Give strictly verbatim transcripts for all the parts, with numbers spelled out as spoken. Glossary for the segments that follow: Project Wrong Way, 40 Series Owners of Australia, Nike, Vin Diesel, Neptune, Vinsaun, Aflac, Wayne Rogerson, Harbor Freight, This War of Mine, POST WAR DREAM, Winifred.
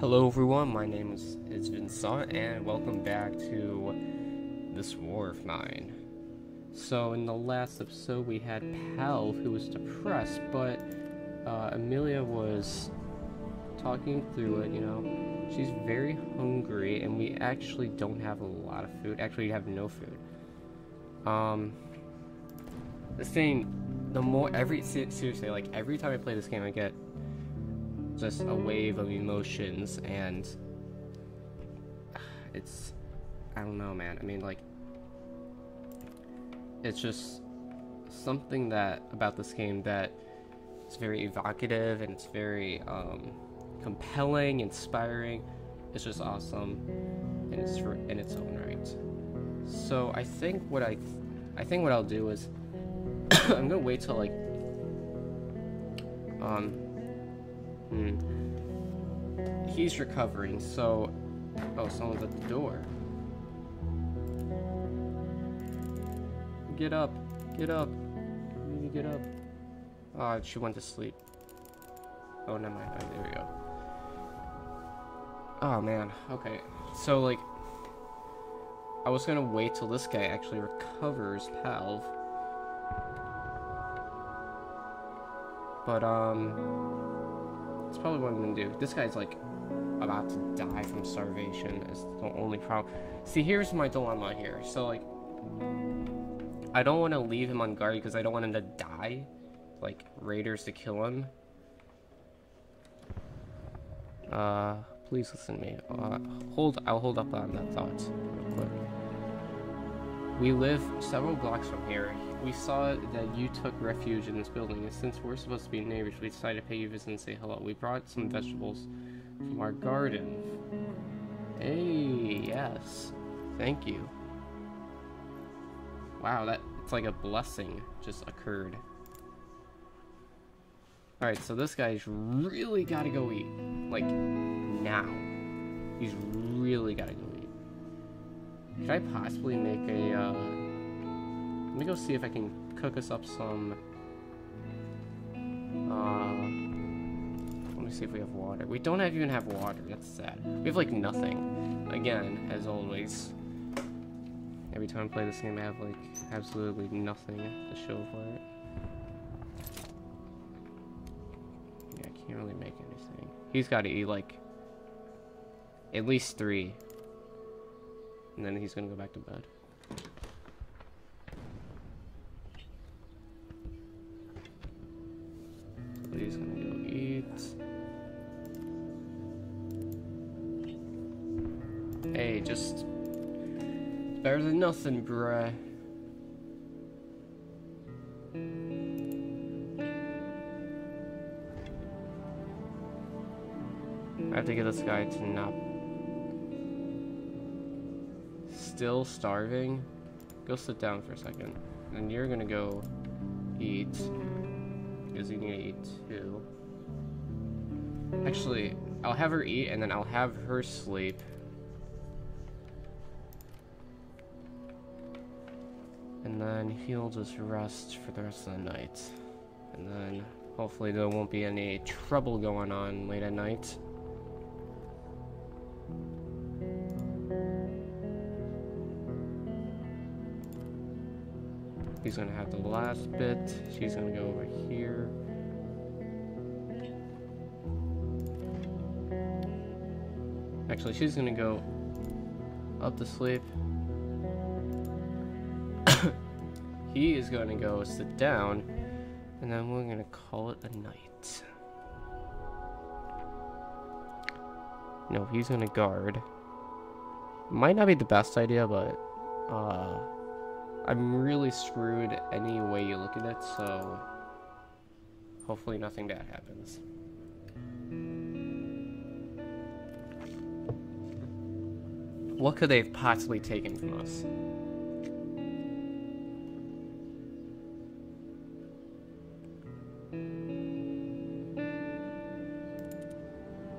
Hello everyone, my name is, is Vinsaun, and welcome back to This War of Mine. So in the last episode we had Pal, who was depressed, but uh, Amelia was talking through it, you know. She's very hungry and we actually don't have a lot of food. Actually, we have no food. Um, this thing, the more, every, seriously, like every time I play this game I get just a wave of emotions, and it's, I don't know, man. I mean, like, it's just something that about this game that it's very evocative, and it's very um, compelling, inspiring. It's just awesome, and it's for, in its own right. So I think what I, I think what I'll do is I'm gonna wait till like um. Hmm. He's recovering, so... Oh, someone's at the door. Get up. Get up. You need to get up. Ah, oh, she went to sleep. Oh, never mind. Oh, there we go. Oh, man. Okay. So, like... I was gonna wait till this guy actually recovers, Palv. But, um... that's probably what I'm gonna do. This guy's like about to die from starvation. It's the only problem. See, here's my dilemma here. So like, I don't want to leave him unguarded because I don't want him to die, like raiders to kill him. Uh, please listen to me. Uh, hold, I'll hold up on that thought real quick. We live several blocks from here. We saw that you took refuge in this building, and since we're supposed to be neighbors, we decided to pay you a visit and say hello. We brought some vegetables from our garden. Hey, yes. Thank you. Wow, that it's like a blessing just occurred. Alright, so this guy's really gotta go eat. Like, now. He's really gotta go eat. Could I possibly make a, uh... let me go see if I can cook us up some, uh, let me see if we have water. We don't have, even have water, that's sad. We have, like, nothing. Again, as always. Every time I play this game, I have, like, absolutely nothing to show for it. Yeah, I can't really make anything. He's gotta eat, like, at least three. And then he's gonna go back to bed. He's gonna go eat. Hey, just better than nothing, bruh. I have to get this guy to not. Still starving? Go sit down for a second. And you're gonna go eat. Because you need to eat too. Actually, I'll have her eat and then I'll have her sleep. And then he'll just rest for the rest of the night. And then hopefully there won't be any trouble going on late at night. He's gonna have the last bit. She's gonna go over here. Actually, she's gonna go up to sleep. He is gonna go sit down, and then we're gonna call it a night. No, he's gonna guard. Might not be the best idea, but uh. I'm really screwed any way you look at it, so hopefully nothing bad happens. What could they have possibly taken from us?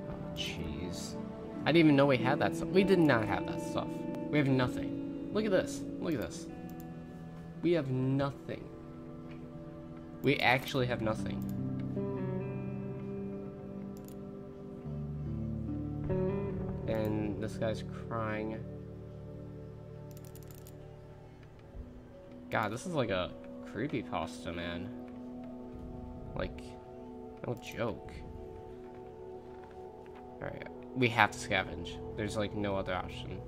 Oh, jeez. I didn't even know we had that stuff. We did not have that stuff. We have nothing. Look at this. Look at this. We have nothing. We actually have nothing. and this guy's crying. God, this is like a creepypasta, man. Like, no joke. Alright, we have to scavenge. There's like no other option.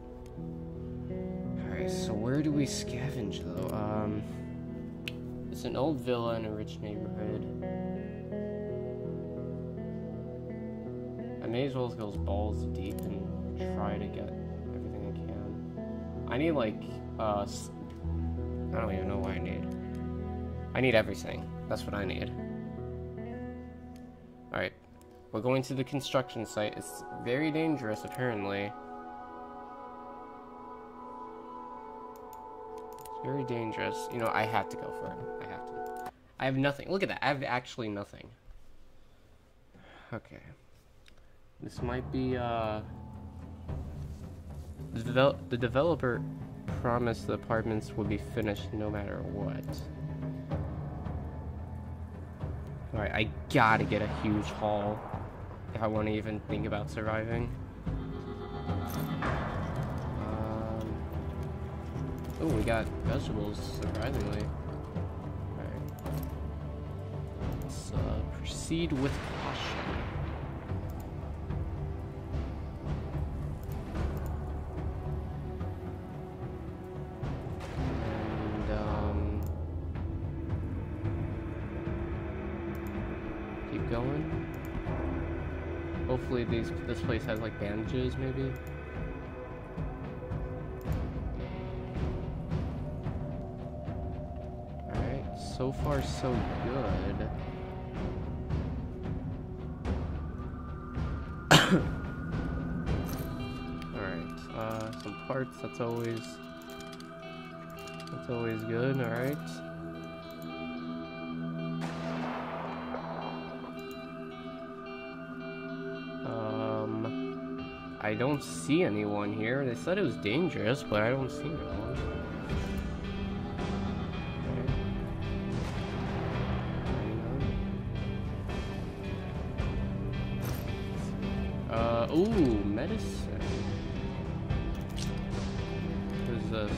Alright, so where do we scavenge though? Um, it's an old villa in a rich neighborhood. I may as well go balls deep and try to get everything I can. I need like, uh, I don't even know what I need. I need everything. That's what I need. Alright. We're going to the construction site. It's very dangerous, apparently. It's very dangerous. You know, I have to go for it. I have to. I have nothing. Look at that. I have actually nothing. Okay. This might be, uh... The, devel the developer promised the apartments would be finished no matter what. Alright, I gotta get a huge haul if I want to even think about surviving. Um, oh, we got vegetables, surprisingly. Alright. Let's uh, proceed with caution. Hopefully these, this place has like bandages, maybe. Alright, so far so good. Alright, uh, some parts, that's always, that's always good, alright. I don't see anyone here. They said it was dangerous, but I don't see anyone. Uh, ooh, medicine. What is this?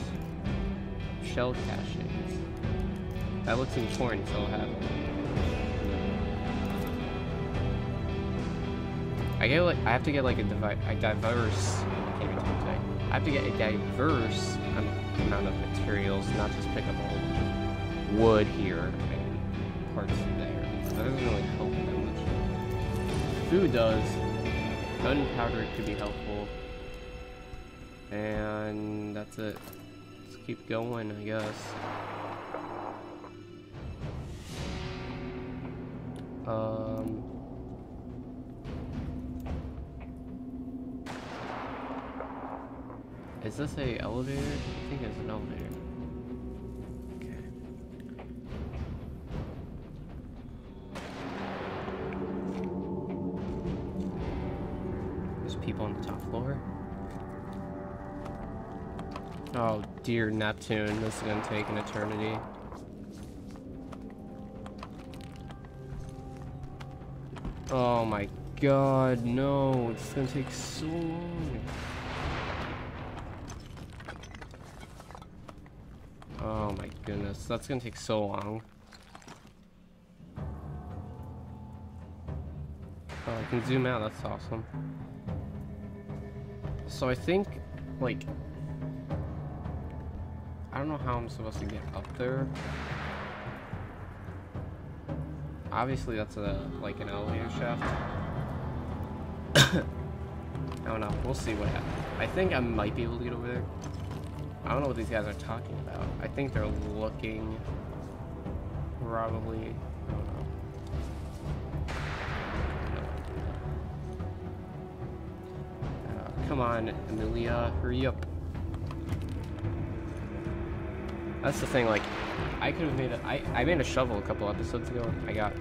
Shell cachings. That looks important, so I'll have it. I get like I have to get like a, divi a diverse. I can't even talk today. I have to get a diverse amount of materials, not just pick up all wood here and parts there. So that doesn't really help that much. Food does. Gunpowder could be helpful. And that's it. Let's keep going, I guess. Um. Is this a elevator? I think it's an elevator. Okay. There's people on the top floor. Oh dear Neptune, this is gonna take an eternity. Oh my god, no, it's gonna take so long. Oh my goodness, that's gonna take so long. Oh, I can zoom out, that's awesome. So I think, like, I don't know how I'm supposed to get up there. Obviously that's a, like, an elevator shaft. I don't know, we'll see what happens. I think I might be able to get over there. I don't know what these guys are talking about. I think they're looking, probably, I don't know. Uh, come on, Amelia, hurry up. That's the thing, like, I could have made a, I, I made a shovel a couple episodes ago, and I got,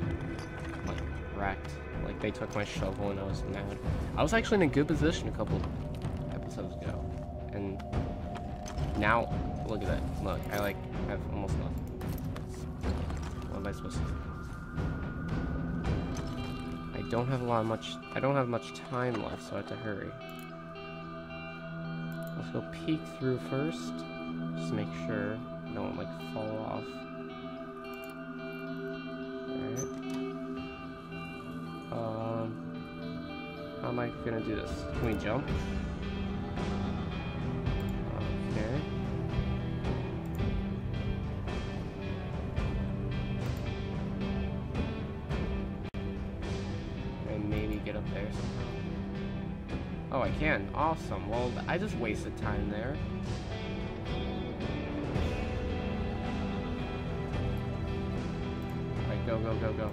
like, wrecked. Like, they took my shovel and I was mad. I was actually in a good position a couple episodes ago, and now, look at that. Look, I like have almost nothing. What am I supposed to do? I don't have a lot of much. I don't have much time left, so I have to hurry. Let's go peek through first. Just make sure I don't like fall off. Alright. Um how am I gonna do this? Can we jump? Okay. And maybe get up there somehow. Oh, I can. Awesome. Well, I just wasted time there. Alright, go, go, go, go.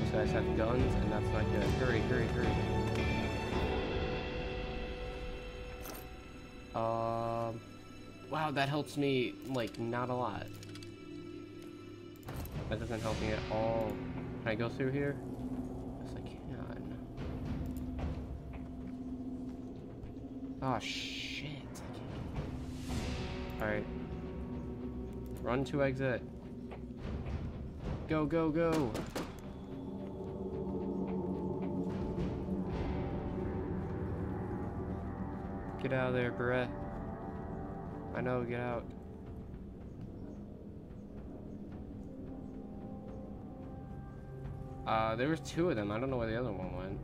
These guys have guns, and that's not good. Hurry, hurry, hurry. Wow, that helps me, like, not a lot. That doesn't help me at all. Can I go through here? Yes, I can. Oh, shit. I can't. Alright. Run to exit. Go, go, go! Get out of there, bruh. I know, get out. Uh, there was two of them. I don't know where the other one went.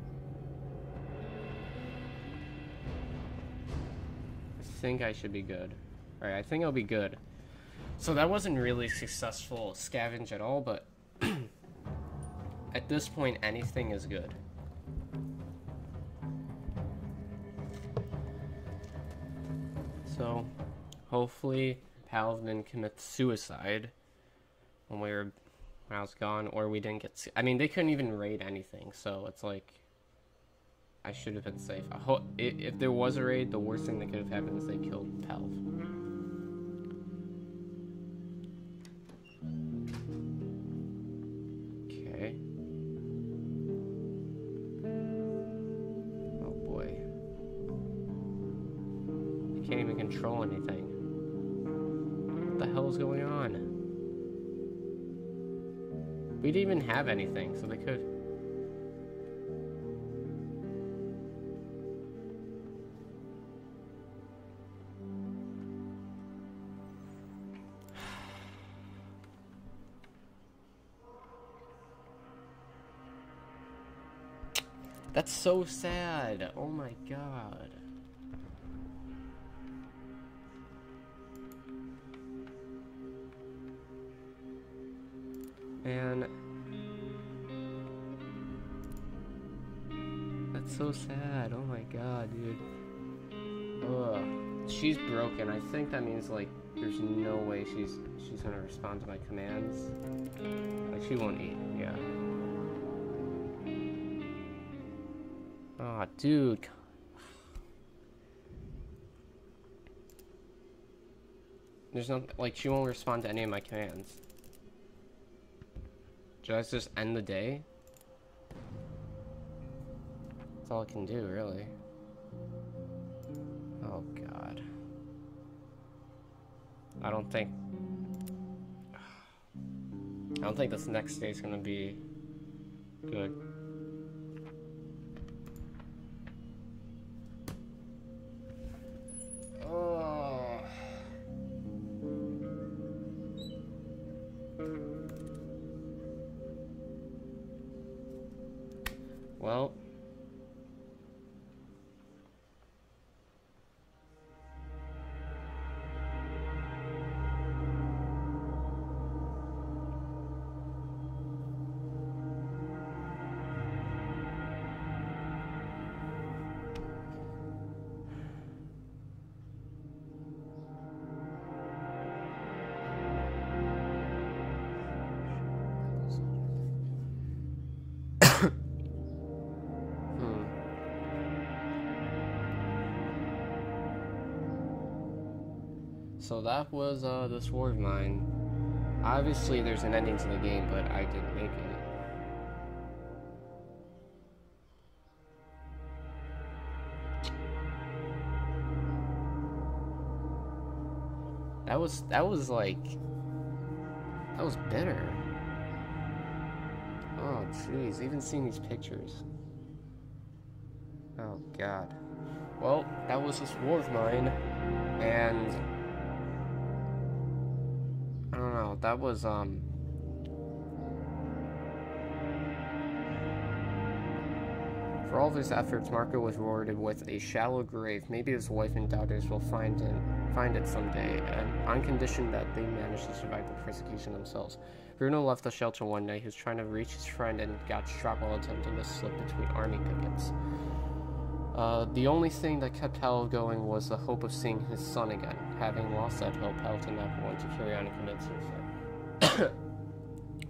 I think I should be good. Alright, I think I'll be good. So that wasn't really successful scavenge at all, but at this point, anything is good. So hopefully Pal didn't commit suicide when we were when I was gone, or we didn't get. I mean, they couldn't even raid anything, so it's like I should have been safe. I hope if there was a raid, the worst thing that could have happened is they killed Pal. Okay. Oh boy, I can't even control anything. What the hell is going on? We didn't even have anything, so they could. That's so sad. Oh my god. Man, that's so sad. Oh my god, dude. Ugh. She's broken. I think that means like there's no way she's she's gonna respond to my commands. Like she won't eat. Yeah. Ah, dude. There's no like she won't respond to any of my commands. Should I just end the day? That's all I can do, really. Oh, God. I don't think... I don't think this next day is gonna be good. Well, so that was uh, This War of Mine. Obviously, there's an ending to the game, but I didn't make it. That was that was like That was better. Oh, jeez. Even seeing these pictures. Oh, God. Well, that was This War of Mine. And... I don't know. That was, um... for all of his efforts, Marco was rewarded with a shallow grave. Maybe his wife and daughters will find it, find it someday, and on condition that they manage to survive the persecution themselves. Bruno left the shelter one night. He was trying to reach his friend and got struck while attempting to slip between army pickets. Uh, the only thing that kept Hal going was the hope of seeing his son again. Having lost that hope, Hal did not want to carry on and commit suicide.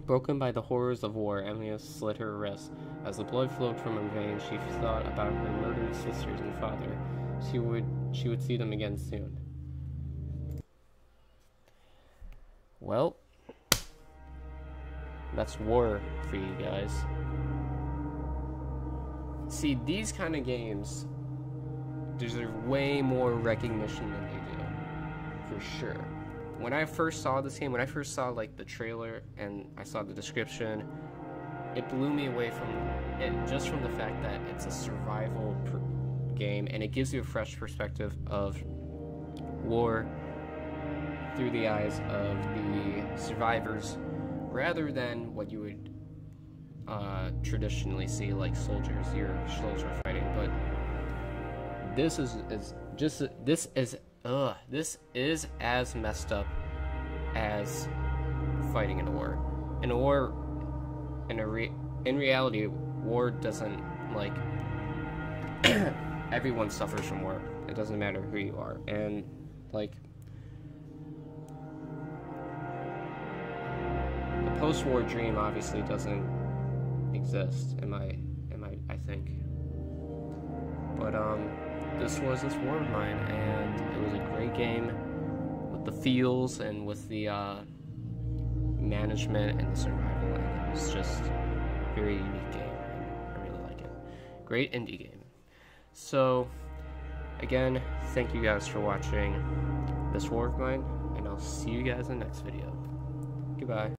Broken by the horrors of war, Emilia slit her wrist. As the blood flowed from her veins, she thought about her murdered sisters and father. She would she would see them again soon. Well, that's war for you guys. See, these kind of games deserve way more recognition than they do, for sure. When I first saw this game, when I first saw, like, the trailer and I saw the description, it blew me away from it, just from the fact that it's a survival pr game, and it gives you a fresh perspective of war through the eyes of the survivors, rather than what you would uh, traditionally see, like soldiers, your soldier fighting. But this is, is just, this is... Ugh, this is as messed up as fighting in a war. In a war, in a re in reality, war doesn't, like, everyone suffers from war. It doesn't matter who you are. And, like, the post-war dream obviously doesn't exist, in my, in my, I think. But, um... this was This War of Mine, and it was a great game with the feels and with the uh, management and the survival. And it was just a very unique game, and I really like it. Great indie game. So, again, thank you guys for watching This War of Mine, and I'll see you guys in the next video. Goodbye.